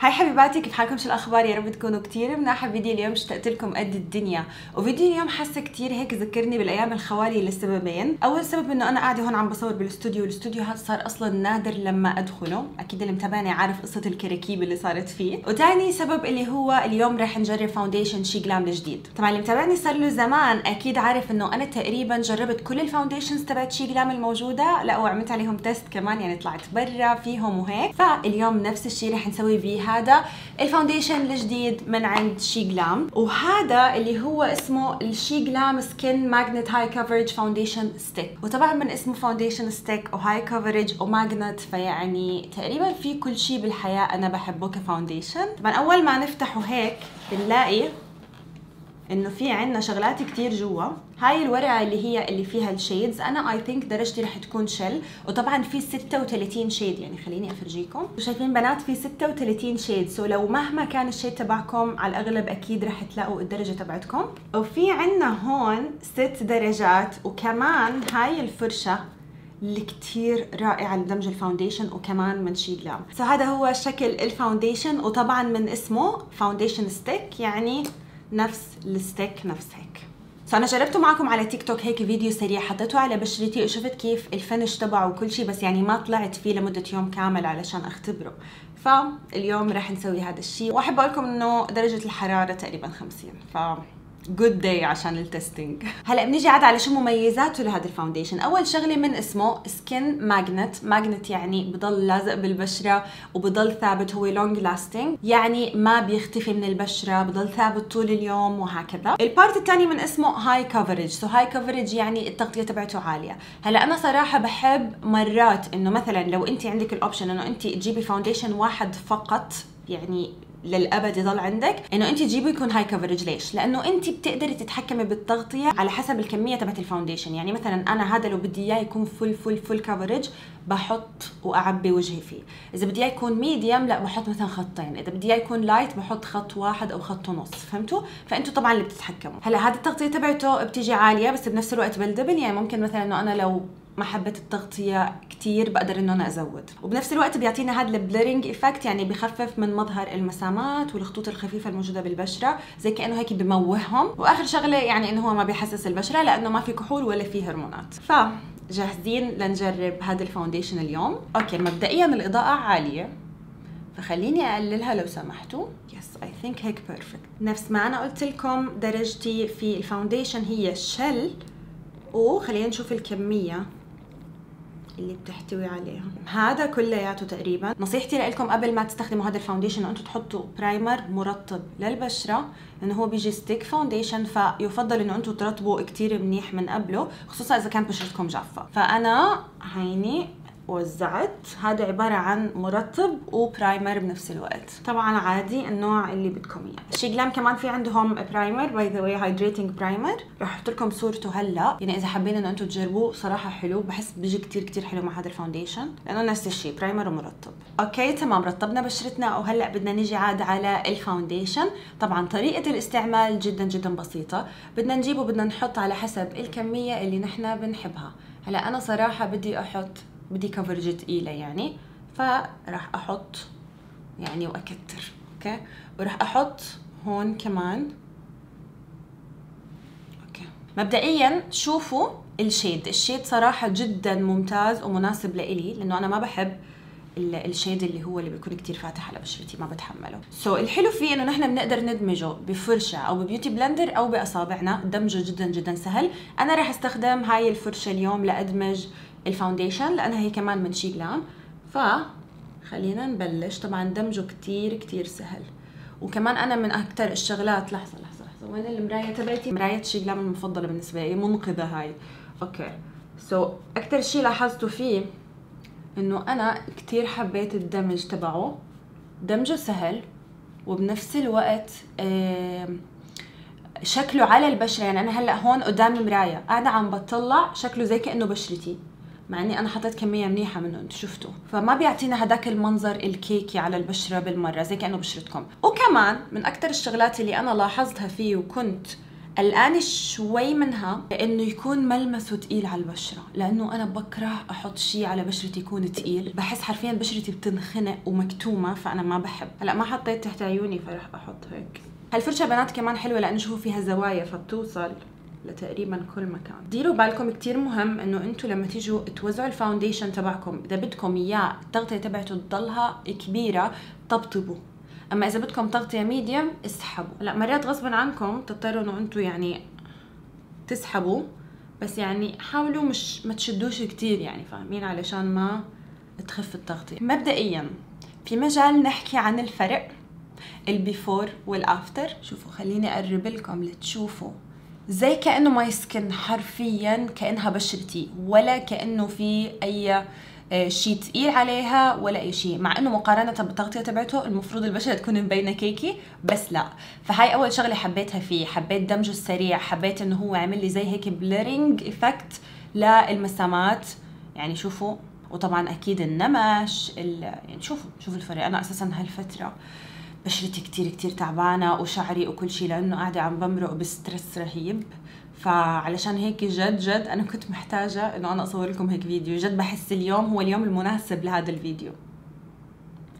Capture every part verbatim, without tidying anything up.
هاي حبيباتي، كيف حالكم؟ شو الاخبار؟ يا رب تكونوا كتير مناحه. فيديو اليوم اشتقت لكم قد الدنيا، وفيديو اليوم حاسه كتير هيك ذكرني بالايام الخوالي لسببين. اول سبب انه انا قاعده هون عم بصور بالاستوديو، والاستوديو هذا صار اصلا نادر لما ادخله، اكيد اللي متابعني عارف قصه الكراكيب اللي صارت فيه. وثاني سبب اللي هو اليوم رح نجرب فاونديشن شي جلام الجديد. طبعا اللي متابعني صار له زمان اكيد عارف انه انا تقريبا جربت كل الفاونديشنز تبعت شي جلام الموجوده، لا وعملت عليهم تيست كمان، يعني طلعت برا فيهم وهيك. فاليوم نفس الشيء رح نسوي بيه هذا الفاونديشن الجديد من عند شي جلام، وهذا اللي هو اسمه الشي جلام سكين ماجنت هاي كفرج فاونديشن ستيك. وطبعا من اسمه فاونديشن ستيك وهاي كفرج وماجنت، فيعني تقريبا في كل شيء بالحياه انا بحبه كفاونديشن. طبعا اول ما نفتحه هيك بنلاقي انه في عندنا شغلات كتير جوا. هاي الورقه اللي هي اللي فيها الشيدز، انا اي ثينك درجتي رح تكون شل، وطبعا في ستة وثلاثين شيد، يعني خليني افرجيكم. شايفين بنات؟ في ستة وثلاثين شيد، سو لو مهما كان الشيد تبعكم على الاغلب اكيد رح تلاقوا الدرجه تبعتكم. وفي عندنا هون ست درجات، وكمان هاي الفرشه اللي كتير رائعه لدمج الفاونديشن وكمان من شي جلام. سو هذا هو شكل الفاونديشن، وطبعا من اسمه فاونديشن ستيك يعني نفس الستيك نفس هيك. سو انا جربته معكم على تيك توك هيك فيديو سريع، حطيته على بشرتي وشفت كيف الفنش تبعه وكل شيء، بس يعني ما طلعت فيه لمده يوم كامل علشان اختبره. فاليوم رح نسوي هذا الشيء، واحب اقول لكم انه درجه الحراره تقريبا خمسين، ف جود داي عشان التستنج. هلا بنيجي عاد على شو مميزاته لهذا الفاونديشن. اول شغله من اسمه سكين ماجنت، ماجنت يعني بضل لازق بالبشره وبضل ثابت، هو لونج لاستنج يعني ما بيختفي من البشره، بضل ثابت طول اليوم وهكذا. البارت الثاني من اسمه هاي كفرج، سو هاي كفرج يعني التغطيه تبعته عاليه. هلا انا صراحه بحب مرات انه مثلا لو انت عندك الاوبشن انه انت تجيبي فاونديشن واحد فقط يعني للابد يضل عندك، انه انت تجيبي يكون هاي كفرج. ليش؟ لانه انت بتقدري تتحكمي بالتغطيه على حسب الكميه تبعت الفاونديشن. يعني مثلا انا هذا لو بدي اياه يكون فل فل فل كفرج بحط واعبي وجهي فيه، اذا بدي اياه يكون ميديوم لا بحط مثلا خطين، اذا بدي اياه يكون لايت بحط خط واحد او خط ونص، فهمتوا؟ فانتوا طبعا اللي بتتحكموا. هلا هذا التغطيه تبعته بتيجي عاليه بس بنفس الوقت بلدبل، يعني ممكن مثلا انه انا لو ما حبيت التغطيه كتير بقدر انه انا ازود، وبنفس الوقت بيعطينا هذا البليرنج افكت، يعني بخفف من مظهر المسامات والخطوط الخفيفه الموجوده بالبشره، زي كانه هيك بموههم. واخر شغله يعني انه هو ما بيحسس البشره لانه ما في كحول ولا في هرمونات. ف جاهزين لنجرب هذا الفاونديشن اليوم. اوكي، مبدئيا الاضاءه عاليه، فخليني اقللها لو سمحتوا. يس اي ثينك هيك بيرفكت. نفس ما انا قلت لكم درجتي في الفاونديشن هي شل، وخلينا نشوف الكميه اللي بتحتوي عليها. هذا كلياته تقريبا. نصيحتي لكم قبل ما تستخدموا هذا الفاونديشن انتم تحطوا برايمر مرطب للبشره، انه هو بيجي ستيك فاونديشن، فيفضل انه انتم ترطبوا كتير منيح من قبله، خصوصا اذا كانت بشرتكم جافه. فانا هيني وزعت، هذا عباره عن مرطب وبرايمر بنفس الوقت، طبعا عادي النوع اللي بدكم اياه. شي جلام كمان في عندهم برايمر باي ذا واي، هايدريتنج برايمر، رح احط لكم صورته هلا، يعني اذا حابين انه انتم تجربوه صراحه حلو، بحس بيجي كتير كتير حلو مع هذا الفاونديشن لانه نفس الشيء برايمر ومرطب. اوكي تمام، رطبنا بشرتنا وهلا بدنا نيجي عاد على الفاونديشن. طبعا طريقه الاستعمال جدا جدا بسيطه، بدنا نجيبه بدنا نحط على حسب الكميه اللي نحن بنحبها. هلا انا صراحه بدي احط بدي كفرجة تقيلة يعني، فراح أحط يعني وأكتر. أوكي، وراح أحط هون كمان. أوكي، مبدئيا شوفوا الشيد، الشيد صراحة جدا ممتاز ومناسب لإلي، لأنه أنا ما بحب الشيد اللي هو اللي بيكون كتير فاتح على بشرتي، ما بتحمله. سو so, الحلو فيه انه نحن بنقدر ندمجه بفرشه او ببيوتي بلندر او باصابعنا، دمجه جدا جدا سهل. انا رح استخدم هاي الفرشه اليوم لادمج الفاونديشن لانها هي كمان من شي جلام، فخلينا نبلش. طبعا دمجه كتير كتير سهل، وكمان انا من اكتر الشغلات. لحظه لحظه لحظه، وين المرايه تبعتي؟ مرايه شي جلام المفضله بالنسبه لي، منقذه هاي. اوكي سو so, اكتر شي لاحظته فيه انه انا كتير حبيت الدمج تبعه، دمجه سهل وبنفس الوقت شكله على البشره. يعني انا هلا هون قدام مرايه قاعده عم بطلع، شكله زي كانه بشرتي، مع اني انا حطيت كميه منيحه منه انتم شفتوا، فما بيعطينا هداك المنظر الكيكي على البشره بالمره زي كانه بشرتكم. وكمان من اكثر الشغلات اللي انا لاحظتها فيه وكنت الآن شوي منها لأنه يكون ملمسه تقيل على البشرة، لأنه أنا بكره أحط شيء على بشرتي يكون تقيل، بحس حرفيا بشرتي بتنخنق ومكتومة، فأنا ما بحب. هلا ما حطيت تحت عيوني فرح أحط هيك. هالفرشة بنات كمان حلوة لأنه شوفوا فيها زوايا فبتوصل لتقريبا كل مكان. ديروا بالكم كتير مهم انه انتوا لما تيجوا توزعوا الفاونديشن تبعكم، اذا بدكم اياه التغطية تبعته تضلها كبيرة طبطبوا، اما اذا بدكم تغطية ميديم اسحبوا. لا مرات غصبا عنكم تضطروا انه انتوا يعني تسحبوا، بس يعني حاولوا مش ما تشدوش كتير، يعني فاهمين، علشان ما تخف التغطية. مبدئيا في مجال نحكي عن الفرق البيفور والافتر. شوفوا خليني اقرب لكم لتشوفوا، زي كأنه ماي سكن حرفيا كأنها بشرتي، ولا كأنه في أي شيء تقيل عليها ولا أي شيء، مع إنه مقارنة بالتغطية تبعته المفروض البشرة تكون مبينة كيكي، بس لا. فهاي أول شغلة حبيتها فيه، حبيت دمجه السريع، حبيت إنه هو عامل لي زي هيك بليرنج إفكت للمسامات، يعني شوفوا، وطبعا أكيد النمش، يعني شوفوا شوفوا الفرق. أنا أساسا هالفترة بشرتي كتير كتير تعبانة وشعري وكل شيء، لأنه قاعدة عم بمرق بسترس رهيب، فعلشان هيك جد جد أنا كنت محتاجة إنه أنا أصور لكم هيك فيديو. جد بحس اليوم هو اليوم المناسب لهذا الفيديو.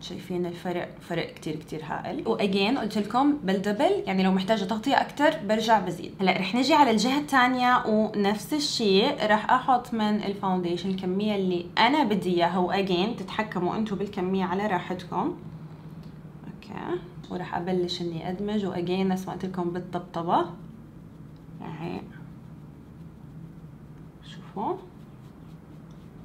شايفين الفرق؟ فرق كتير كتير هائل. واجين قلت لكم بالدبل، يعني لو محتاجة تغطية أكتر برجع بزيد. هلا رح نجي على الجهة الثانية ونفس الشيء، رح أحط من الفاونديشن الكمية اللي أنا بدي إياها، واجين تتحكموا أنتم بالكمية على راحتكم. وراح ابلش اني ادمج، واجين نفس ما قلت لكم بالطبطبه، يعني شوفوا.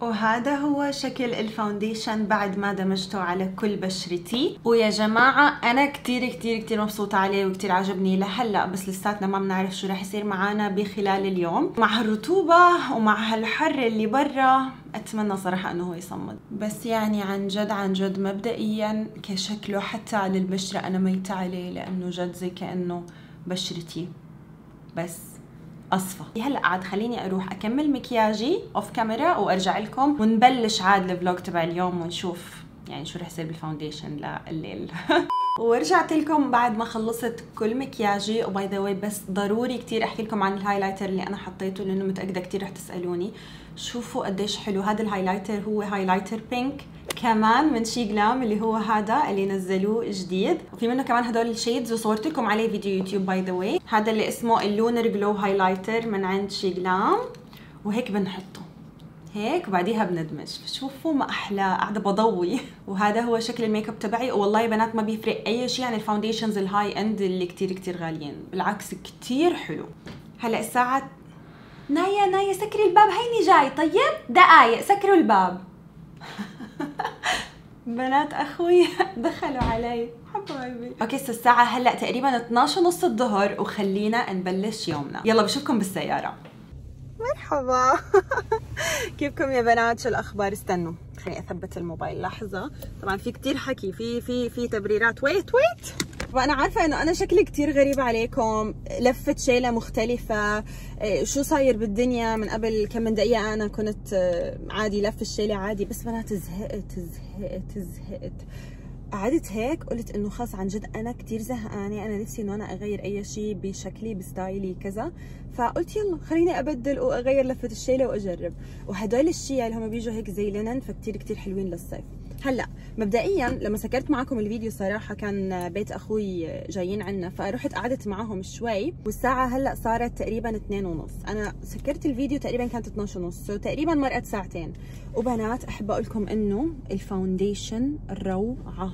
وهذا هو شكل الفاونديشن بعد ما دمجته على كل بشرتي. ويا جماعه انا كتير كتير كتير مبسوطه عليه وكتير عجبني لهلا، بس لساتنا ما بنعرف شو راح يصير معانا بخلال اليوم، مع هالرطوبه ومع هالحر اللي برا. اتمنى صراحه انه هو يصمد، بس يعني عن جد عن جد مبدئيا كشكله حتى على البشره انا ميت عليه، لانه جد زي كانه بشرتي بس اصفى. هلا عاد خليني اروح اكمل مكياجي اوف كاميرا وارجع لكم ونبلش عاد الفلوج تبع اليوم، ونشوف يعني شو رح يصير بالفاونديشن لليل. ورجعت لكم بعد ما خلصت كل مكياجي. وباي ذا واي، بس ضروري كتير احكي لكم عن الهايلايتر اللي انا حطيته، لانه متاكده كتير رح تسالوني. شوفوا قديش حلو هذا الهايلايتر، هو هايلايتر بينك كمان من شي جلام، اللي هو هذا اللي نزلوه جديد، وفي منه كمان هدول الشيدز، وصورت لكم عليه فيديو يوتيوب باي ذا واي. هذا اللي اسمه اللونر جلو هايلايتر من عند شي جلام، وهيك بنحطه هيك وبعديها بندمج. شوفوا ما احلى، قاعده بضوي. وهذا هو شكل الميك اب تبعي. والله يا بنات ما بيفرق اي شيء عن الفاونديشنز الهاي اند اللي كتير كتير غاليين، بالعكس كتير حلو. هلا الساعه نايا نايا سكري الباب، هيني جاي. طيب دقايق سكروا الباب. بنات اخوي دخلوا علي حبايبي. اوكي سو الساعه هلا تقريبا اثنعش ونص الظهر، وخلينا نبلش يومنا. يلا بشوفكم بالسياره. مرحبا. كيفكم يا بنات؟ شو الاخبار؟ استنوا خليني اثبت الموبايل لحظه. طبعا في كتير حكي، في في في تبريرات. ويت ويت. وانا عارفه انه انا شكلي كتير غريب عليكم، لفه شيله مختلفه، شو صاير بالدنيا. من قبل كم من دقيقه انا كنت عادي لف الشيله عادي، بس بنات زهقت زهقت زهقت، قعدت هيك قلت انه خلص عن جد انا كتير زهقانه، انا نفسي انه انا اغير اي شيء بشكلي بستايلي كذا، فقلت يلا خليني ابدل واغير لفه الشيله واجرب. وهدول الشيا اللي هم بيجوا هيك زي لينن، فكتير كتير حلوين للصيف. هلا مبدئيا لما سكرت معكم الفيديو صراحه كان بيت اخوي جايين عنا، فروحت قعدت معهم شوي، والساعه هلا صارت تقريبا اثنين ونص. انا سكرت الفيديو تقريبا كانت اثنعش ونص، تقريبا مرقت ساعتين. وبنات احب اقول لكم انه الفاونديشن روعه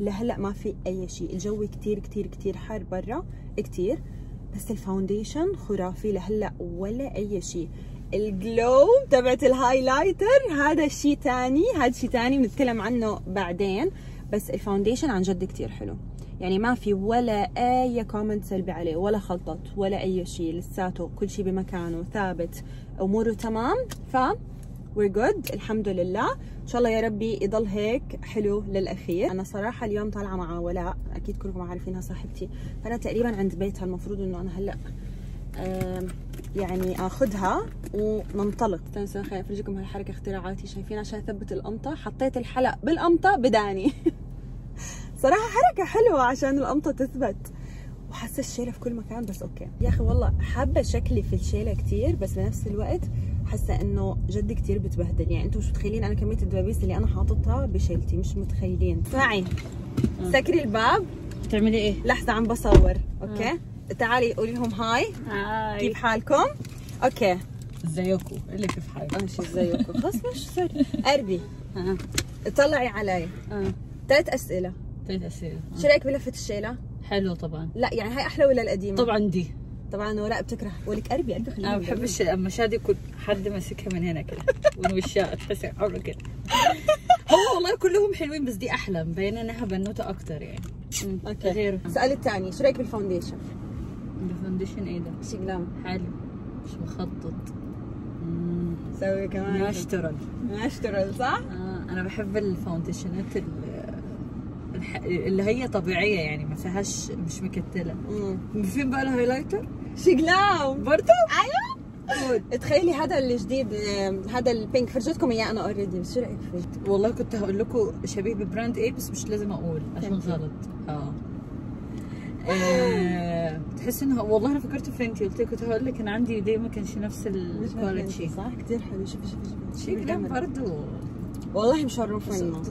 لهلا، ما في اي شيء. الجو كتير كتير كتير حار برا كتير، بس الفاونديشن خرافي لهلا ولا اي شيء. الجلو تبعت الهايلايتر هذا شيء ثاني، هذا شيء ثاني بنتكلم عنه بعدين، بس الفاونديشن عن جد كثير حلو، يعني ما في ولا اي كومنت سلبي عليه، ولا خلطت ولا اي شيء، لساته كل شيء بمكانه ثابت، اموره تمام. ف وير جود الحمد لله، ان شاء الله يا ربي يضل هيك حلو للاخير. انا صراحه اليوم طالعه مع ولاء، اكيد كلكم عارفينها صاحبتي، فانا تقريبا عند بيتها، المفروض انه انا هلا يعني اخذها وننطلق. استنوا خليني افرجيكم هالحركه اختراعاتي، شايفين عشان اثبت القمطه حطيت الحلق بالقمطه بداني. صراحه حركه حلوه عشان القمطه تثبت، وحسيت نفس الشيله في كل مكان. بس اوكي يا اخي والله حابه شكلي في الشيله كتير، بس بنفس الوقت حاسه انه جد كتير بتبهدل. يعني انتم مش متخيلين انا كميه الدبابيس اللي انا حاططها بشيلتي، مش متخيلين. اسمعي سكري الباب. بتعملي ايه؟ لحظه عم بصور. اوكي آه. تعالي قولي لهم هاي. هاي كيف حالكم؟ اوكي ازيكم؟ اللي كيف حالكم؟ ماشي ازيكم؟ خلص مش سوري. قربي آه. طلعي علي آه. ثلاث اسئله. ثلاث اسئله آه. شو رايك بلفه الشيله؟ حلو طبعا. لا يعني هاي احلى ولا القديمه؟ طبعا دي طبعا. ولا بتكره ولك قربي قربي خليني. انا ما بحبش المشادي كل حد ماسكها من هنا كده والوشها تحسي عمره كده. هو والله كلهم حلوين بس دي احلى، مبينه انها بنوته اكتر يعني. اوكي غيره. السؤال الثاني شو رايك بالفاونديشن؟ الفاونديشن ايه ده؟ شي جلام حلو مش مخطط. امم سوي كمان ناشترال. ناشترال صح؟ اه انا بحب الفاونديشنات اللي هي طبيعيه يعني ما فيهاش مش مكتله. امم فين بقى الهايلايتر؟ شي جلام برضه؟ ايوه تخيلي هذا الجديد هذا البينك فرجيتكم اياه انا اوريدي، بس شو رايك فيه؟ والله كنت هقول لكم شبيه ببراند ايه بس مش لازم اقول عشان غلط. اه آه بتحس انه والله انا فكرت بفنتي، قلت لك كنت هقول لك انا عندي دي ما كانش نفس الكواليتي صح؟ كثير حلو. شوفي شوفي شي جلام برضه والله مشرفنا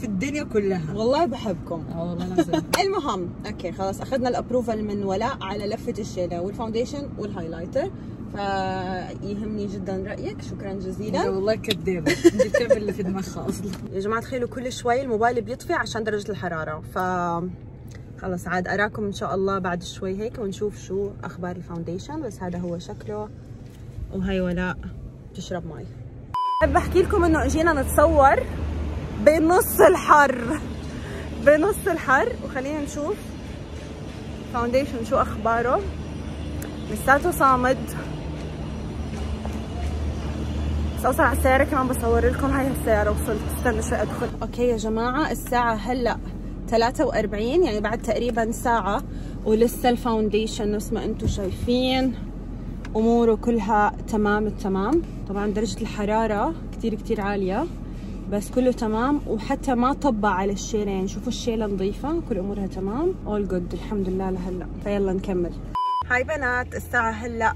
في الدنيا كلها. والله بحبكم اه والله العظيم. المهم اوكي خلاص اخذنا الابروفال من ولاء على لفه الشيله والفاونديشن والهايلايتر، فيهمني جدا رايك. شكرا جزيلا. والله كدابه انت بتعمل اللي في دماغها اصلا. يا جماعه تخيلوا كل شوي الموبايل بيطفي عشان درجه الحراره. ف خلاص عاد اراكم ان شاء الله بعد شوي هيك ونشوف شو اخبار الفاونديشن. بس هذا هو شكله. وهي ولاء بتشرب مي. بحب احكي لكم انه اجينا نتصور بنص الحر بنص الحر وخلينا نشوف فاونديشن شو اخباره. لساته صامد بس اوصل على السياره كمان بصور لكم. هاي السياره وصلت، استنى شوي ادخل. اوكي يا جماعه الساعه هلا ثلاثة وأربعين يعني بعد تقريبا ساعه ولسه الفاونديشن نفس ما انتم شايفين اموره كلها تمام التمام. طبعا درجه الحراره كثير كثير عاليه بس كله تمام، وحتى ما طبع على الشيله. يعني شوفوا الشيله نظيفه كل امورها تمام. اول جود الحمد لله لهلا. فيلا نكمل. هاي بنات الساعه هلا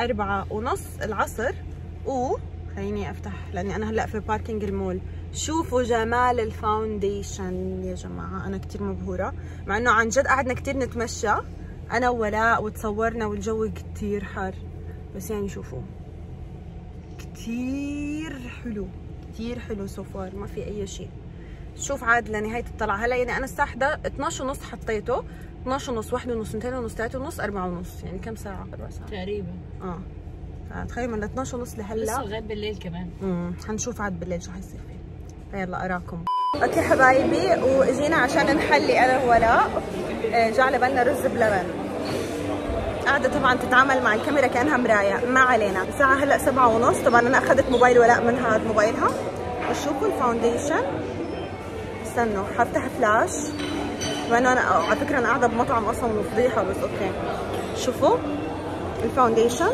أربعة ونص العصر و خليني افتح لاني انا هلا في باركينج المول. شوفوا جمال الفاونديشن يا جماعه، انا كثير مبهوره. مع انه عن جد قعدنا كثير نتمشى انا وولاء وتصورنا والجو كثير حار، بس يعني شوفوا كثير حلو كتير حلو سوفار ما في اي شيء. شوف عاد لنهايه الطلعه هلا يعني انا الساعه احدى عشر ونص حطيته اثني عشر ونص واحد ونص اثنين ونص ثلاثة ونص أربعة ونص يعني كم ساعه؟ أربع ساعات تقريبا اه. فتخيلوا من اثني عشر ونص لهلا لسه لغايه بالليل كمان. امم حنشوف عاد بالليل شو حيصير فيه. فيلا اراكم. اوكي حبايبي واجينا عشان نحلي انا وولاء. جا على بالنا رز بلبن. قاعده طبعا تتعامل مع الكاميرا كانها مرايه. ما علينا الساعه هلا سبعة ونص. طبعا انا اخذت موبايل ولاء من هذا موبايلها. وشوفوا الفاونديشن. استنوا حفتح فلاش مع انه انا على فكره انا قاعده بمطعم اصلا وفضيحه بس اوكي. شوفوا الفاونديشن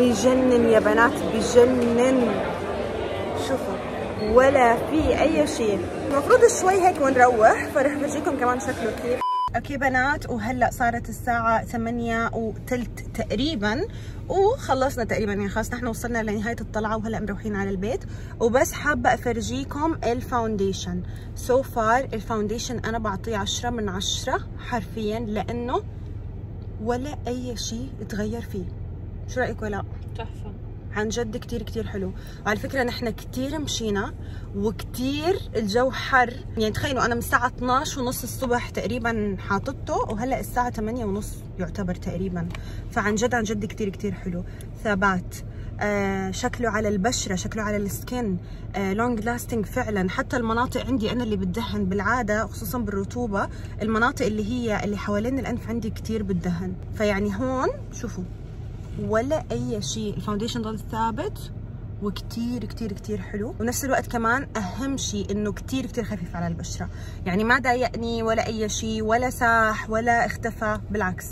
بجنن يا بنات بجنن. شوفوا ولا في اي شيء. المفروض شوي هيك ونروح فرح برجيكم كمان شكله كثير. اوكي بنات وهلا صارت الساعة ثمانية وثلث تقريبا وخلصنا تقريبا يعني خلاص نحن وصلنا لنهاية الطلعة وهلا مروحين على البيت. وبس حابة افرجيكم الفاونديشن. سو فار الفاونديشن انا بعطيه عشرة من عشرة حرفيا لانه ولا اي شيء تغير فيه. شو رايك ولا؟ تحفة عن جد كتير كتير حلو. وعلى فكرة نحن كتير مشينا وكتير الجو حر. يعني تخيلوا أنا من الساعة اثني عشر ونص الصبح تقريبا حاطته وهلأ الساعة ثمانية ونص يعتبر تقريبا. فعن جد عن جد كتير كتير حلو. ثبات آه، شكله على البشرة شكله على السكين لونج آه، لاستنج فعلا. حتى المناطق عندي أنا اللي بتدهن بالعادة خصوصا بالرطوبة المناطق اللي هي اللي حوالين الأنف عندي كتير بتدهن. فيعني هون شوفوا ولا اي شيء. الفاونديشن ضل ثابت وكتير كتير كتير حلو. ونفس الوقت كمان اهم شيء انه كتير كتير خفيف على البشرة. يعني ما ضايقني ولا اي شيء ولا ساح ولا اختفى بالعكس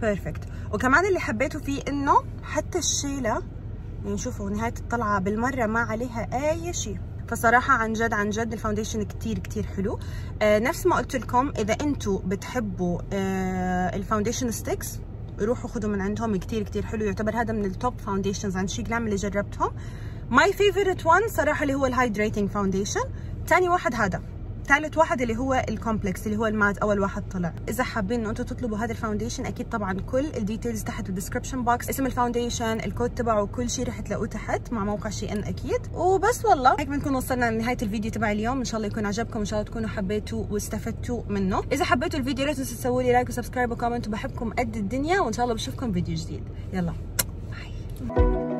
بيرفكت. وكمان اللي حبيته فيه انه حتى الشيلة يعني شوفوا نهاية الطلعة بالمرة ما عليها اي شيء. فصراحه عن جد عن جد الفاونديشن كتير كتير حلو. آه نفس ما قلت لكم، اذا انتوا بتحبوا آه الفاونديشن ستيكس روحوا خدوا من عندهم، كتير كتير حلو. يعتبر هذا من التوب فاونديشنز عند شي جلام اللي جربتهم. ماي فيفورت وان صراحه اللي هو الهايدريتنج فاونديشن، ثاني واحد هذا، ثالث واحد اللي هو الكومبلكس اللي هو المات اول واحد طلع. اذا حابين انتم تطلبوا هذا الفاونديشن اكيد طبعا كل الديتيلز تحت الديسكربشن بوكس، اسم الفاونديشن، الكود تبعه، كل شيء رح تلاقوه تحت مع موقع شي ان اكيد. وبس والله هيك بنكون وصلنا لنهايه الفيديو تبع اليوم، ان شاء الله يكون عجبكم، ان شاء الله تكونوا حبيتوا واستفدتوا منه. اذا حبيتوا الفيديو لا تنسوا تسووا لي لايك وسبسكرايب وكومنت، وبحبكم قد الدنيا، وان شاء الله بشوفكم فيديو جديد. يلا باي.